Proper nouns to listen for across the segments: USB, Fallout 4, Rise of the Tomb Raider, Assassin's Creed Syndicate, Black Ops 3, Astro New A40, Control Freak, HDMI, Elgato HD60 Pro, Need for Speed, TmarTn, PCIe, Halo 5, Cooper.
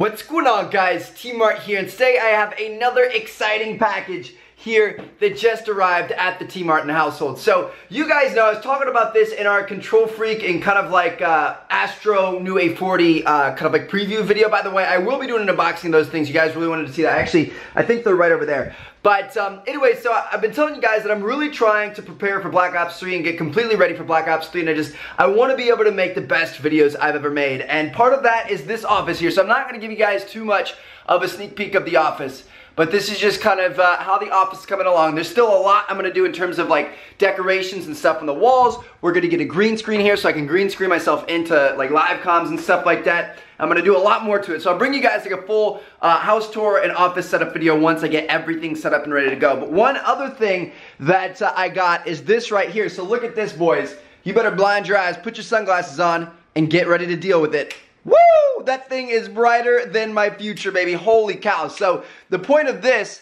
What's going on, guys? TmarTn here, and today I have another exciting package here that just arrived at the TmarTn household. So you guys know I was talking about this in our Control Freak and kind of like Astro New A40 kind of like preview video. By the way, I will be doing an unboxing of those things. You guys really wanted to see that. Actually, I think they're right over there. But anyway, so I've been telling you guys that I'm really trying to prepare for Black Ops 3 and get completely ready for Black Ops 3, and I want to be able to make the best videos I've ever made. And part of that is this office here, so I'm not going to give you guys too much of a sneak peek of the office. But this is just kind of how the office is coming along. There's still a lot I'm going to do in terms of like decorations and stuff on the walls. We're going to get a green screen here so I can green screen myself into like live comms and stuff like that. I'm going to do a lot more to it. So I'll bring you guys like a full house tour and office setup video once I get everything set up and ready to go. But one other thing that I got is this right here. So look at this, boys. You better blind your eyes, put your sunglasses on, and get ready to deal with it. Woo! That thing is brighter than my future, baby. Holy cow. So the point of this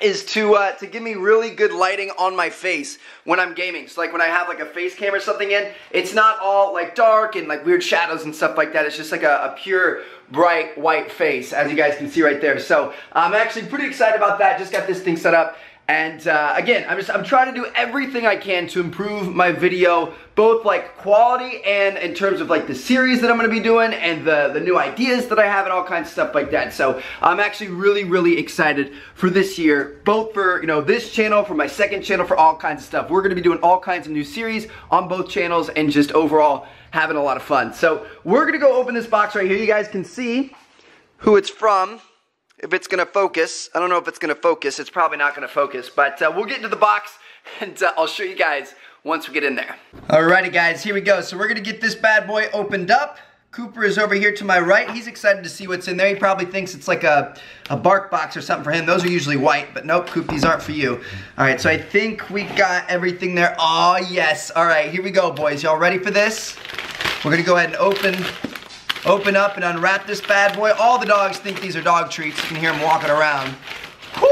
is to give me really good lighting on my face when I'm gaming. So like when I have like a face cam or something in, it's not all like dark and like weird shadows and stuff like that. It's just like a pure bright white face, as you guys can see right there. So I'm actually pretty excited about that. Just got this thing set up. And again, I'm trying to do everything I can to improve my video, both like quality and in terms of like the series that I'm going to be doing and the new ideas that I have and all kinds of stuff like that. So I'm actually really excited for this year, both for, you know, this channel, for my second channel, for all kinds of stuff. We're going to be doing all kinds of new series on both channels and just overall having a lot of fun. So we're going to go open this box right here. You guys can see who it's from. If it's going to focus, I don't know if it's going to focus. It's probably not going to focus, but we'll get into the box and I'll show you guys once we get in there. Alrighty guys, here we go. So we're going to get this bad boy opened up. Cooper is over here to my right. He's excited to see what's in there. He probably thinks it's like a bark box or something for him. Those are usually white, but nope, Coop, these aren't for you. Alright, so I think we got everything there. Oh yes. Alright, here we go, boys. Y'all ready for this? We're going to go ahead and open up and unwrap this bad boy. All the dogs think these are dog treats. You can hear them walking around. Woo!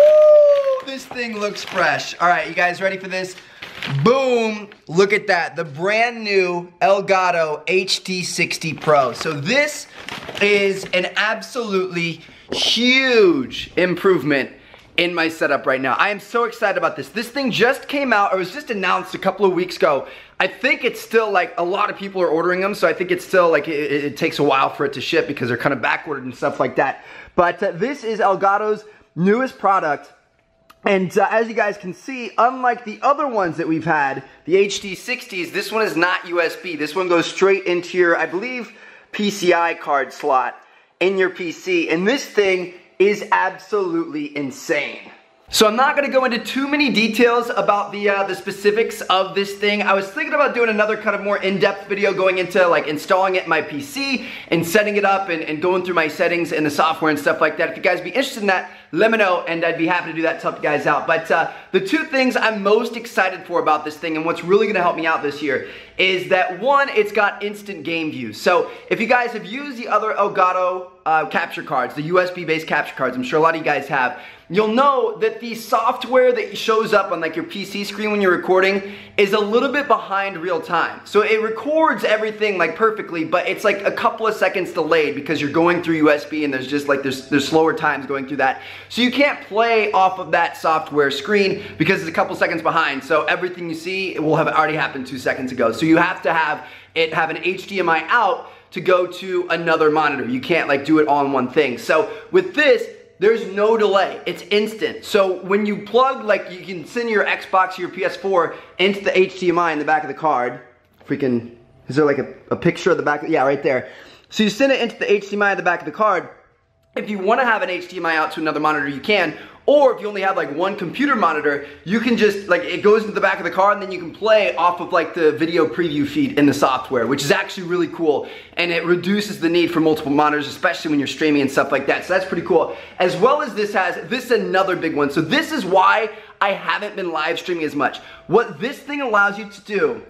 This thing looks fresh. All right, you guys ready for this? Boom! Look at that. The brand new Elgato HD60 Pro. So this is an absolutely huge improvement in my setup right now. I am so excited about this. This thing just came out, or was just announced a couple of weeks ago. I think it's still like a lot of people are ordering them, so I think it's still like it takes a while for it to ship because they're kind of backordered and stuff like that. But this is Elgato's newest product. And as you guys can see, unlike the other ones that we've had, the HD60s, this one is not USB. This one goes straight into your, I believe, PCI card slot in your PC. And this thing is absolutely insane. So I'm not gonna go into too many details about the specifics of this thing. I was thinking about doing another kind of more in-depth video going into like installing it in my PC and setting it up and going through my settings and the software and stuff like that. If you guys would be interested in that, let me know and I'd be happy to do that to help you guys out. But the two things I'm most excited for about this thing and what's really gonna help me out this year is that one, it's got instant game view. So if you guys have used the other Elgato capture cards, the USB-based capture cards, I'm sure a lot of you guys have, you'll know that the software that shows up on like your PC screen when you're recording is a little bit behind real time. So it records everything like perfectly, but it's like a couple of seconds delayed because you're going through USB and there's just like there's slower times going through that. So you can't play off of that software screen because it's a couple seconds behind. So everything you see, it will have already happened 2 seconds ago. So you have to have it have an HDMI out to go to another monitor. You can't like do it all in one thing. So with this, there's no delay. It's instant. So when you plug, like you can send your Xbox or your PS4 into the HDMI in the back of the card. Freaking, is there like a picture of the back? Yeah, right there. So you send it into the HDMI in the back of the card. If you want to have an HDMI out to another monitor, you can. Or if you only have like one computer monitor, you can just, like it goes into the back of the car and then you can play off of like the video preview feed in the software, which is actually really cool. And it reduces the need for multiple monitors, especially when you're streaming and stuff like that. So that's pretty cool. As well as this is another big one. So this is why I haven't been live streaming as much. What this thing allows you to do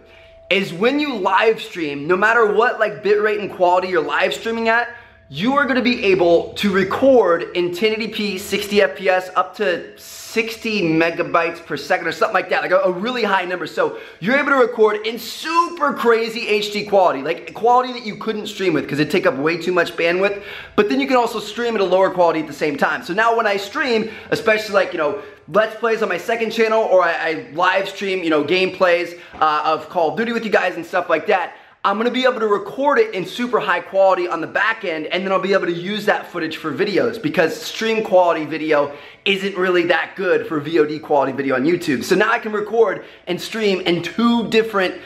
is when you live stream, no matter what like bitrate and quality you're live streaming at, you are going to be able to record in 1080p, 60 FPS, up to 60 megabytes per second or something like that, like a really high number. So you're able to record in super crazy HD quality, like quality that you couldn't stream with because it'd take up way too much bandwidth. But then you can also stream at a lower quality at the same time. So now when I stream, especially like, you know, Let's Plays on my second channel, or I live stream, you know, gameplays of Call of Duty with you guys and stuff like that, I'm gonna be able to record it in super high quality on the back end, and then I'll be able to use that footage for videos because stream quality video isn't really that good for VOD quality video on YouTube. So now I can record and stream in two different,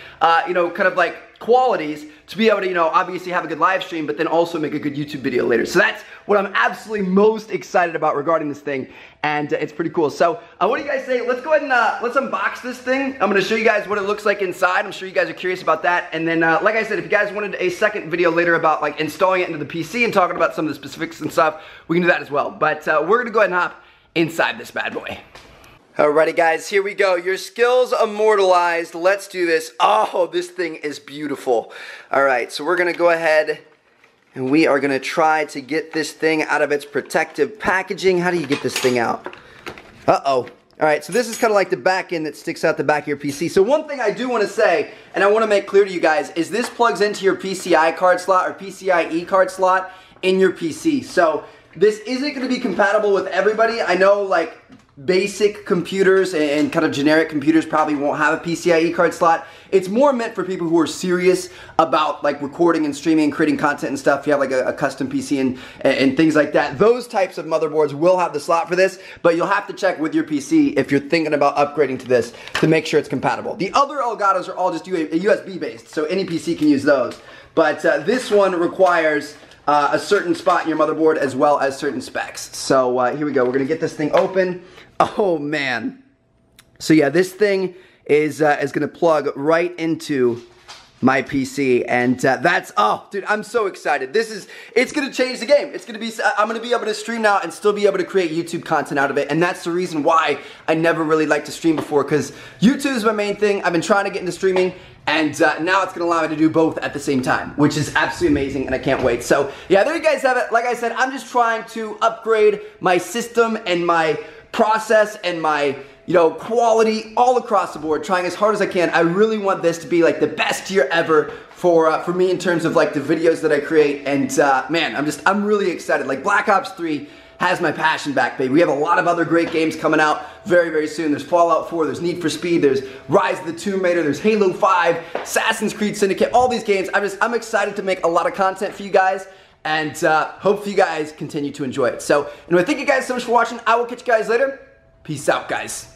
you know, kind of like qualities to be able to, you know, obviously have a good live stream, but then also make a good YouTube video later. So that's what I'm absolutely most excited about regarding this thing, and it's pretty cool. So what do you guys say? Let's go ahead and let's unbox this thing. I'm going to show you guys what it looks like inside. I'm sure you guys are curious about that. And then, like I said, if you guys wanted a second video later about like installing it into the PC and talking about some of the specifics and stuff, we can do that as well. But we're going to go ahead and hop inside this bad boy. Alrighty guys, here we go. Your skills immortalized. Let's do this. Oh, this thing is beautiful. Alright, so we're gonna go ahead and we are gonna try to get this thing out of its protective packaging. How do you get this thing out? Uh-oh. Alright, so this is kind of like the back end that sticks out the back of your PC. So one thing I do want to say, and I want to make clear to you guys, is this plugs into your PCI card slot or PCIe card slot in your PC. So this isn't gonna be compatible with everybody. I know like basic computers and kind of generic computers probably won't have a PCIe card slot. It's more meant for people who are serious about like recording and streaming and creating content and stuff. If you have like a custom PC and things like that, those types of motherboards will have the slot for this, but you'll have to check with your PC if you're thinking about upgrading to this to make sure it's compatible. The other Elgatos are all just USB based, so any PC can use those, but this one requires a certain spot in your motherboard as well as certain specs. So here we go. We're gonna get this thing open. Oh man. So yeah, this thing is gonna plug right into my PC, and that's, oh dude, I'm so excited. This is, it's gonna change the game. It's gonna be, I'm gonna be able to stream now and still be able to create YouTube content out of it, and that's the reason why I never really liked to stream before, because YouTube is my main thing. I've been trying to get into streaming, and now it's gonna allow me to do both at the same time, which is absolutely amazing, and I can't wait. So yeah, there you guys have it. Like I said, I'm just trying to upgrade my system and my process and my, you know, quality all across the board, trying as hard as I can. I really want this to be like the best year ever for me in terms of like the videos that I create, and man, I'm really excited. Like Black Ops 3 has my passion back, baby. We have a lot of other great games coming out very, very soon. There's Fallout 4, there's Need for Speed, there's Rise of the Tomb Raider, there's Halo 5, Assassin's Creed Syndicate, all these games. I'm excited to make a lot of content for you guys, and hope you guys continue to enjoy it. So, anyway, thank you guys so much for watching. I will catch you guys later. Peace out, guys.